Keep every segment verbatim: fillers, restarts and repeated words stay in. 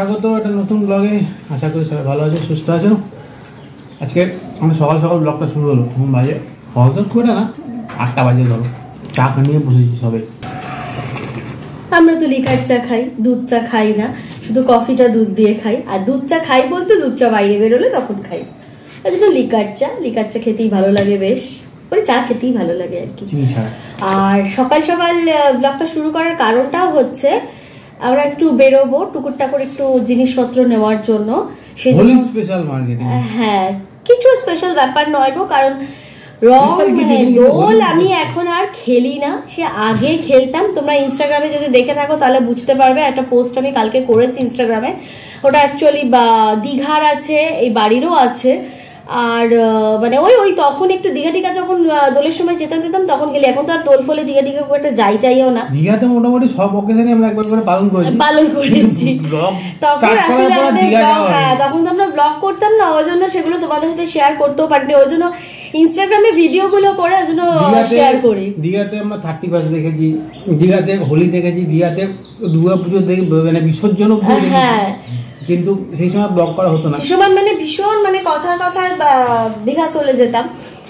স্বাগত একটা নতুন ব্লগে। আশা করি সবাই ভালো আছে, সুস্থ আছো। আজকে আমি সকাল সকাল ব্লগটা শুরু হলো, ঘুম বাজে হঠাৎ করে না আটটা বাজে, ধরো চা নিয়ে বসেছি সবাই। আমরা তো লিকার চা খাই, দুধ চা খাই না, শুধু কফিটা দুধ দিয়ে খাই। আর দুধ চা খাই বলতে দুধ চা বাইরে বেরোলে তখন খাই, আর যেটা লিকার চা, লিকার চা খেতেই ভালো লাগে, বেশ মানে চা খেতেই ভালো লাগে আর কি। আর সকাল সকাল ব্লগটা শুরু করার কারণটাও হচ্ছে আমরা একটু বেরোবো টুকুর টাকুর একটু জিনিসপত্র নেওয়ার জন্য। হ্যাঁ, কিছু স্পেশাল ব্যাপার নয় গো, কারণ রং দোল আমি এখন আর খেলি না, সে আগে খেলতাম। তোমরা ইনস্টাগ্রামে যদি দেখে থাকো তাহলে বুঝতে পারবে, একটা পোস্ট আমি কালকে করেছি ইনস্টাগ্রামে। ওটা অ্যাকচুয়ালি দীঘার আছে, এই বাড়িরও আছে, আর মানে ওই ওই তখন একটু দীঘা টিকা যখন দোলের সময় যেতাম যেতাম তখন খেলি। এখন তো আর দোল ফলে দীঘা টিকা খুব একটা যাই চাইও না। দীঘাতে মোটামুটি সব অকেশনে আমরা একবার করে পালন করেছি পালন করেছি তখন আসলে আমাদের ব্লগ, হ্যাঁ তখন তো আমরা ব্লগ করতাম না, ওই জন্য সেগুলো তোমাদের সাথে শেয়ার করতেও পারিনি। ওই জন্য ইনস্টাগ্রামে ভিডিওগুলো করে ওই জন্য শেয়ার করি। দীঘাতে আমরা থার্টি ফার্স্ট দেখেছি, দীঘাতে হোলি দেখেছি, দীঘাতে দুর্গা পুজো দেখি, মানে বিসর্জন। হ্যাঁ, কিন্তু সেই সময় ব্লগ করা হতো না, সেই সময় মানে ভীষণ মানে কথা কথায় দীঘা চলে যেতাম,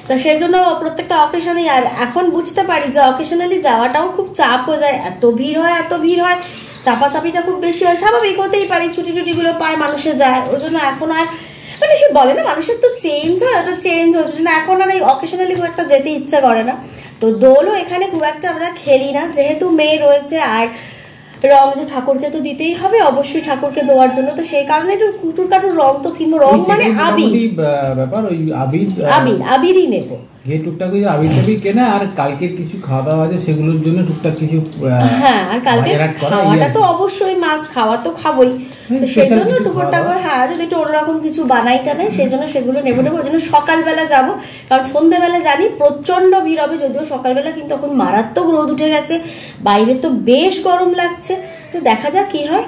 তো সেই জন্য প্রত্যেকটা অকেশনেই। আর এখন বুঝতে পারি যে অকেশনালি যাওয়াটাও খুব চাপ হয়ে যায়, এত ভিড় হয় এত ভিড় হয় চাপাচাপিটা খুব বেশি হয়। স্বাভাবিক হতেই পারি, ছুটি ছুটিগুলো পায় মানুষে যায়। ওই জন্য এখন আর মানে সে বলে না মানুষের তো চেঞ্জ হয়, ওটা চেঞ্জ হচ্ছে না, এখন আর এই অকেশনালি খুব একটা যেতে ইচ্ছা করে না। তো দোলও এখানে খুব একটা আমরা খেলি না, যেহেতু মেয়ে রয়েছে আর রং তো ঠাকুরকে তো দিতেই হবে, অবশ্যই ঠাকুরকে দেওয়ার জন্য। তো সেই কারণে একটু কুটুর কাটুর রং তো কিনবো, রং মানে আবির ব্যাপার, ওই আবির আবির আবিরই নেবো। এই টুকটাক ওই আবির টাবির কেনা, আর কালকে কিছু খাওয়া দাওয়া আছে সেগুলোর জন্য টুকটাক কিছু। হ্যাঁ, আর কালকে খাওয়াটা তো অবশ্যই মাস্ট, খাওয়া তো খাবই, সেই জন্য টুকটাক হ্যাঁ যদি একটু অন্যরকম কিছু বানাইটা নেয় সেই জন্য সেগুলো নেবো নেবো। ওই জন্য সকালবেলা যাবো, কারণ সন্ধ্যেবেলা জানি প্রচন্ড ভিড় হবে, যদিও সকালবেলা কিন্তু এখন মারাত্মক রোদ উঠে গেছে, বাইরে তো বেশ গরম লাগছে। তো দেখা যাক কি হয়।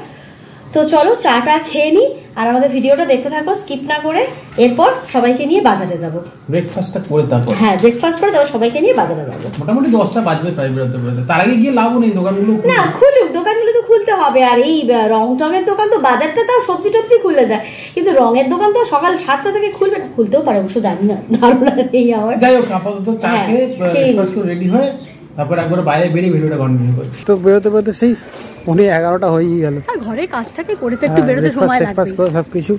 তো চলো চাটা খেয়ে নিই, আর আমাদের ভিডিওটা দেখতে থাকো স্কিপ না করে। এরপর সবাইকে নিয়ে বাজারে যাবো, ব্রেকফাস্টটা করে তারপর। হ্যাঁ, ব্রেকফাস্ট করে তারপর সবাইকে নিয়ে বাজারে যাবো। মোটামুটি দশটা বাজবে প্রায় বেরোতে বেরোতে, তার আগে গিয়ে লাভ নেই, দোকানগুলো না খুলুক, দোকানগুলো তো খুলতে হবে। আর এই রং টঙের দোকান তো বাজারটা তাও সবজি টবজি খুলে যায়, কিন্তু রঙের দোকান তো সকাল সাতটা থেকে খুলবে না, খুলতেও পারে অবশ্য, জানি না, ধারণা নেই আমার। যাই হোক আপাতত চা খেয়ে ব্রেকফাস্ট করে রেডি হয়ে তারপর একবার বাইরে বেরিয়ে ভিডিওটা কন্টিনিউ করি। তো বেরোতে বেরোতে সেই অনেক এগারোটা হয়েই গেল। হ্যাঁ, ঘরের কাজ থাকে, করতে একটু বেরোতে সময় লাগবে, ব্রেকফাস্ট করে সব কিছু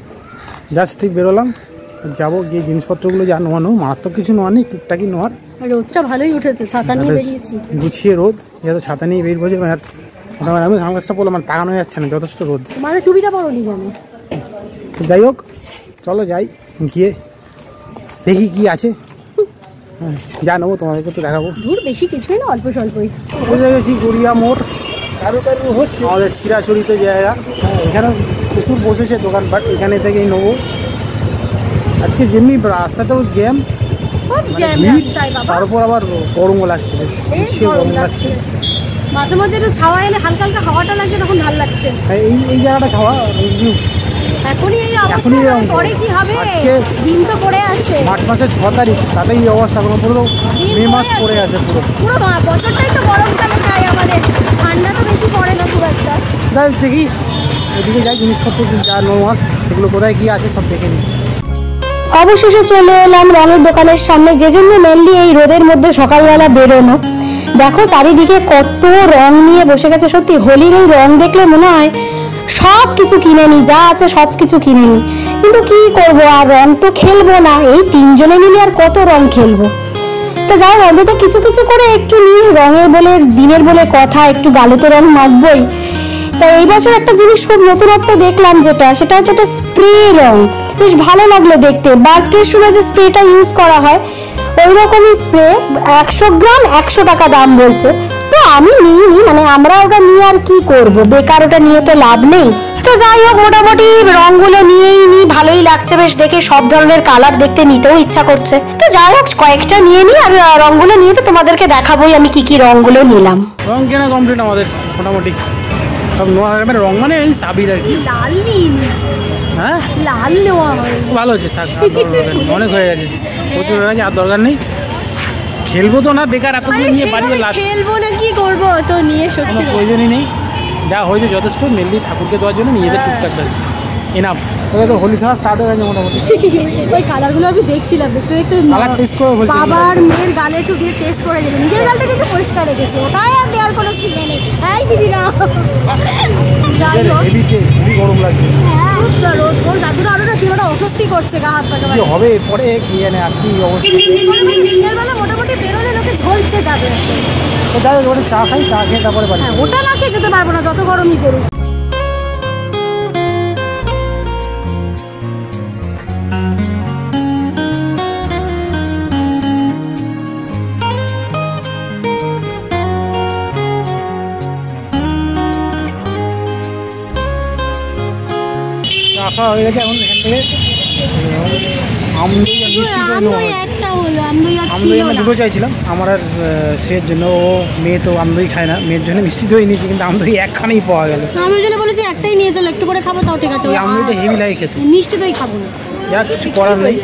জাস্ট ঠিক বেরোলাম। যাবো গিয়ে জিনিসপত্রগুলো যা নোয়ানো, মারাত্মক কিছু নোয়ানি, টুকটাকি নোয়ার। রোদটা ভালোই উঠেছে, ছাতা নিয়ে বেরিয়েছি, গুছিয়ে রোদ, যেহেতু ছাতা নিয়ে বেরিয়ে বসে আমি সামগাছটা পড়লাম, মানে তাকানো যাচ্ছে না, যথেষ্ট রোদ। মানে টুপিটা পরোনি কেন? যাই হোক চলো যাই, গিয়ে দেখি কি আছে। হ্যাঁ যা নেবো তোমাদেরকে তো দেখাবো, ধুর বেশি কিছুই না, অল্প স্বল্পই। বুঝে গেছি গড়িয়া মোড়, আমাদের চিরাচরিত জায়গা, এখানে প্রচুর বসেছে দোকানপাট, এখানে থেকেই নেবো। আজকে যেমনি রাস্তাতেও জ্যাম, তারপর আবার গরমও লাগছে, গরম লাগছে মাঝে মাঝে, একটু ছাওয়া এলে হালকা হালকা হাওয়াটা লাগছে তখন ভালো লাগছে। এই এই জায়গাটা খাওয়া এখনই এই অবস্থা, পরে কি হবে, দিন তো পড়ে আছে, মার্চ মাসের ছ তারিখ তাতে এই অবস্থা, কোনো পুরো মে মাস পড়ে আছে, পুরো পুরো বছরটাই তো গরমকালে যায় আমাদের, ঠান্ডা তো বেশি পড়ে না খুব একটা। যাই দেখি এদিকে যাই, জিনিসপত্র যা নোয়ার সেগুলো কোথায় কি আছে সব দেখে নিই। অবশেষে চলে এলাম রঙের দোকানের সামনে, যে জন্য মেনলি এই রোদের মধ্যে সকালবেলা বেরোনো। দেখো চারিদিকে কত রং নিয়ে বসে গেছে, সত্যি হোলির এই রং দেখলে মনে হয় সব কিছু কিনে নি, যা আছে সব কিছু কিনে নি, কিন্তু কি করবো, আর রং তো খেলবো না, এই তিনজনে মিলে আর কত রং খেলবো। তো যাই অন্তত কিছু কিছু করে একটু নীল রঙের বলে দিনের বলে কথা, একটু গালে তো রং মাখবই। তাই এই বছর একটা জিনিস খুব নতুনত্ব দেখলাম, যেটা সেটা হচ্ছে একটা স্প্রে রং, বেশ ভালো লাগলো দেখতে। বার্থডের সময় যে স্প্রেটা ইউজ করা হয় ওই রকমই স্প্রে, একশো গ্রাম একশো টাকা দাম বলছে। তো আমি নিইনি, মানে আমরা ওটা নিয়ে আর কি করবো, বেকার ওটা নিয়ে তো লাভ নেই। তো যাই হোক মোটামুটি রংগুলো নিয়েই নি, ভালোই লাগছে বেশ দেখে, সব ধরনের কালার দেখতে নিতেও ইচ্ছা করছে। তো যাই হোক কয়েকটা নিয়ে নি, আর রংগুলো নিয়ে তো তোমাদেরকে দেখাবোই আমি কি কি রংগুলো নিলাম। রং কেনা কমপ্লিট আমাদের মোটামুটি সব নোয়া, মানে রং মানে এই সাবির আর কি, লাল নীল। হ্যাঁ লাল নোয়া ভালো হচ্ছে, থাক অনেক হয়ে গেছে, প্রচুর হয়ে গেছে, আর দরকার নেই। খেলবো তো না বেকার, এত নিয়ে বাড়িতে লাভ, খেলবো না কি করবো, তো নিয়ে সত্যি কোনো প্রয়োজনই নেই। যা হয়েছে যথেষ্ট মেনলি ঠাকুরকে দেওয়ার জন্য নিজেদের টুকটাক ব্যাস এনাফ। ওটা তো হোলি খেলা স্টার্ট হয়ে গেছে মোটামুটি। ওই কালারগুলো আমি দেখছিলাম, দেখতে দেখতে বাবার মেয়ের গালে একটু দিয়ে টেস্ট করে গেছে, নিজের গালটা কিন্তু পরিষ্কার রেখেছে, ওটাই আর দেওয়ার কোনো চিন্তা নেই। হ্যাঁ দিদিরা গরম লাগছে, দাদুরা আরো না কিলোটা অস্বস্তি করছে, গা হাত পাকা হবে পরে কি জানে আজকে অবস্থা। দিনের বেলা মোটামুটি বেরোলে লোকে ঝলসে যাবে, ওটা ওটা চা খাই, চা খেয়ে তারপরে ওটা না খেয়ে যেতে পারবো না যত গরমই করুক। হয়ে গেছে এখন এখান থেকে আমদই আমরা দুটো চাইছিলাম আমার আর সের জন্য, ও মেয়ে তো আমদই খায় না, মেয়ের জন্য মিষ্টি দই নিয়েছি কিন্তু আমদই একখানেই পাওয়া গেল। আমি ওই জন্য বলেছি একটাই নিয়ে চলো, একটু করে খাবো তাও ঠিক আছে, আমদইটা হেভি লাগে খেতে, মিষ্টি দই খাবো না, যা কিছু করার নেই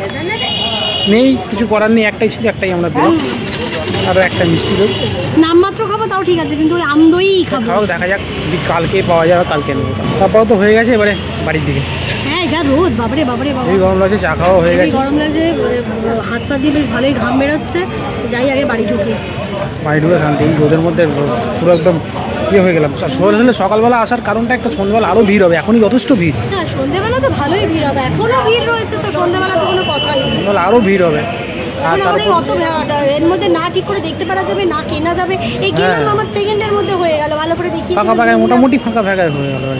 নেই কিছু করার নেই, একটাই ছিল একটাই আমরা পেলাম, আরও একটা মিষ্টি দই নামমাত্র খাবো তাও ঠিক আছে, কিন্তু ওই আমদই খাবো। খাও দেখা যাক যদি কালকে পাওয়া যায় কালকে নেবো। তারপর তো হয়ে গেছে এবারে বাড়ির দিকে, যা রোদ বাবারে বাবারে বাবা, গরম লাগছে, চা খাওয়া হয়ে গেছে, গরম লাগছে, হাত পা দিয়ে বেশ ভালোই ঘাম বেরোচ্ছে, যাই আগে বাড়ি ঢুকি, বাড়ি ঢুকে শান্তি। এই রোদের মধ্যে পুরো একদম ইয়ে হয়ে গেলাম। সকাল হলে সকালবেলা আসার কারণটা একটা, সন্ধ্যাবেলা আরও ভিড় হবে, এখনই যথেষ্ট ভিড়। হ্যাঁ সন্ধ্যাবেলা তো ভালোই ভিড় হবে, এখনও ভিড় রয়েছে, তো সন্ধ্যাবেলা তো কোনো কথাই নেই, তাহলে আরও ভিড় হবে। আর তারপরে অত এর মধ্যে না ঠিক করে দেখতে পারা যাবে না কেনা যাবে, এই কেনার আমার সেকেন্ডের মধ্যে হয়ে গেল, ভালো করে দেখি ফাঁকা ফাঁকা মোটামুটি ফাঁকা ফাঁকা হয়ে গেল।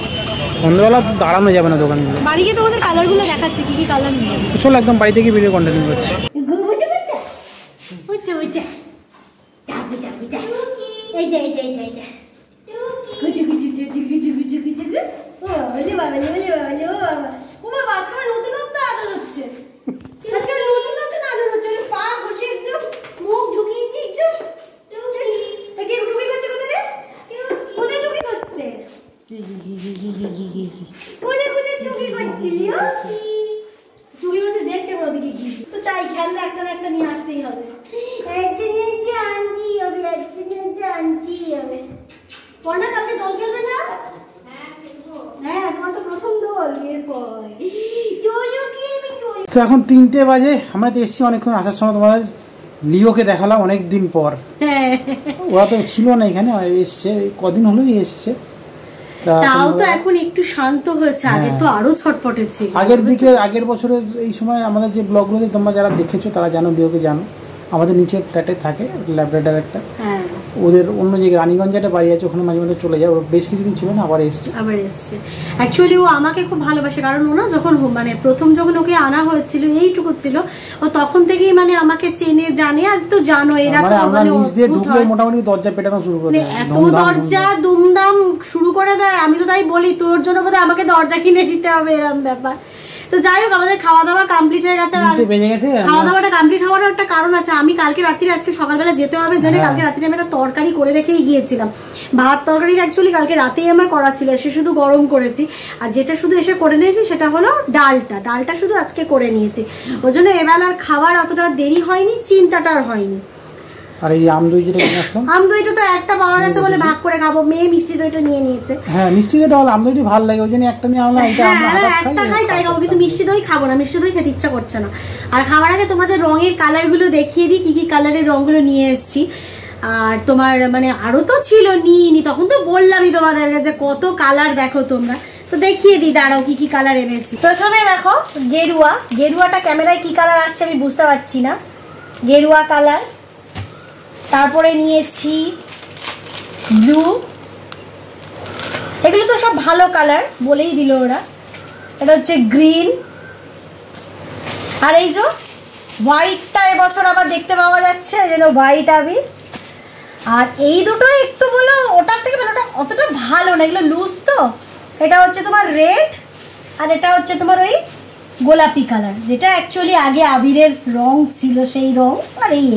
সন্ধ্যাবেলা তো দাঁড়ানো যাবে না দোকানগুলো, বাড়িতে তোমাদের কালারগুলো দেখাচ্ছি কি কি কালার নিয়ে, চলো একদম বাড়ি থেকে ভিডিও কন্টিনিউ করছি। ওটা ওটা দাবু দাবু দাবু এই যে এই যে এই যে গুটি গুটি গুটি গুটি গুটি গুটি গুটি ও ওলে বাবা ওলে বাবা ওলে বাবা ওমা বাচ্চা নতুন নতুন আদর হচ্ছে, আজকে নতুন নতুন আদর হচ্ছে, পা ঘষে একদম মুখ ঢুকিয়ে দি একদম টুকি আগে ঢুকি করতে কত রে ওদের ঢুকি করছে এখন তিনটে বাজে, আমরা তো এসছি অনেকক্ষণ, আসার সময় তোমাদের লিওকে দেখালাম অনেকদিন পর, ওরা তো ছিল না এখানে, এসছে কদিন হলোই এসছে, তাও তো এখন একটু শান্ত হয়েছে, আগে তো আরো ছটপটে ছিল। আগের দিকে আগের বছরের এই সময় আমাদের যে ব্লগগুলোতে তোমরা যারা দেখেছো তারা জানো, লিওকে জানো, আমাদের নিচে ফ্ল্যাটে থাকে ল্যাবরেটর একটা, ওদের অন্য যে রানীগঞ্জে একটা বাড়ি আছে ওখানে মাঝে মাঝে চলে যায়, ওর বেশ কিছুদিন ছিল না আবার এসছে আবার এসছে। অ্যাকচুয়ালি ও আমাকে খুব ভালোবাসে, কারণ ও না যখন মানে প্রথম যখন ওকে আনা হয়েছিল এইটুকু ছিল, ও তখন থেকেই মানে আমাকে চেনে জানে, আর তো জানো এরা তো মানে মোটামুটি দরজা পেটানো শুরু করে দেয়, এত দরজা দুমদাম শুরু করে দেয়, আমি তো তাই বলি তোর জন্য বোধহয় আমাকে দরজা কিনে দিতে হবে এরকম ব্যাপার। তো যাই হোক আমাদের খাওয়া দাওয়া কমপ্লিট হয়ে গেছে, খাওয়া দাওয়াটা কমপ্লিট হওয়ারও একটা কারণ আছে, আমি কালকে রাত্রিরে আজকে সকালবেলা যেতে হবে জেনে কালকে রাত্রিরে আমি একটা তরকারি করে রেখেই গিয়েছিলাম, ভাত তরকারি অ্যাকচুয়ালি কালকে রাতেই আমার করা ছিল, সে শুধু গরম করেছি, আর যেটা শুধু এসে করে নিয়েছি সেটা হলো ডালটা, ডালটা শুধু আজকে করে নিয়েছি, ওই জন্য এবেলার খাবার অতটা দেরি হয়নি, চিন্তাটা আর হয়নি। আর এই আম দই যেটা নিয়ে আসলাম, আম দইটা তো একটা পাওয়া গেছে বলে ভাগ করে খাবো, মেয়ে মিষ্টি দইটা নিয়ে নিয়েছে, হ্যাঁ মিষ্টি দইটা হল আম দইটা ভালো লাগে ওই জন্য একটা নিয়ে আমরা এটা আমরা একটা খাই তাই খাবো, কিন্তু মিষ্টি দই খাবো না, মিষ্টি দই খেতে ইচ্ছা করছে না। আর খাবার আগে তোমাদের রঙের কালারগুলো দেখিয়ে দিই কি কি কালারের রঙগুলো নিয়ে এসেছি, আর তোমার মানে আরও তো ছিল নিইনি, তখন তো বললামই তোমাদের যে কত কালার দেখো তোমরা, তো দেখিয়ে দিই দাঁড়াও কি কি কালার এনেছি। প্রথমে দেখো গেরুয়া, গেরুয়াটা ক্যামেরায় কি কালার আসছে আমি বুঝতে পারছি না, গেরুয়া কালার। তারপরে নিয়েছি ব্লু, এগুলো তো সব ভালো কালার বলেই দিল ওরা। এটা হচ্ছে গ্রিন, আর এই যে হোয়াইটটা এবছর আবার দেখতে পাওয়া যাচ্ছে, এই জন্য হোয়াইট আবি। আর এই দুটো একটু বলো ওটার থেকে মানে ওটা অতটা ভালো না, এগুলো লুজ তো। এটা হচ্ছে তোমার রেড, আর এটা হচ্ছে তোমার ওই গোলাপি কালার, যেটা অ্যাকচুয়ালি আগে আবিরের রং ছিল সেই রং। আর এই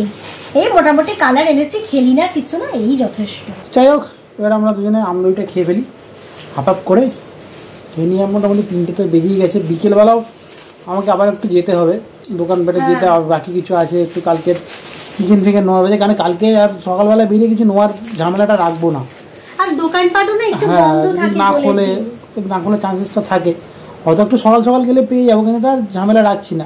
এই মোটামুটি কালার এনেছি, খেলি না কিছু না, এই যথেষ্ট। যাই হোক এবার আমরা দুজনে আমদইটা খেয়ে ফেলি হাফ হাফ করে খেয়ে নিয়ে, মোটামুটি তিনটে তো বেরিয়ে গেছে, বিকেলবেলাও আমাকে আবার একটু যেতে হবে দোকান পেটে, যেতে বাকি কিছু আছে একটু, কালকে চিকেন ফিকেন নেওয়া হয়েছে, কারণ কালকে আর সকালবেলা বেরিয়ে কিছু নেওয়ার ঝামেলাটা রাখবো না। আর দোকানপাটও না একটু বন্ধ থাকে, না খোলে না খোলে চান্সেসটা থাকে। হয়তো একটু সকাল সকাল গেলে পেয়ে যাবো, কিন্তু আর ঝামেলা রাখছি না,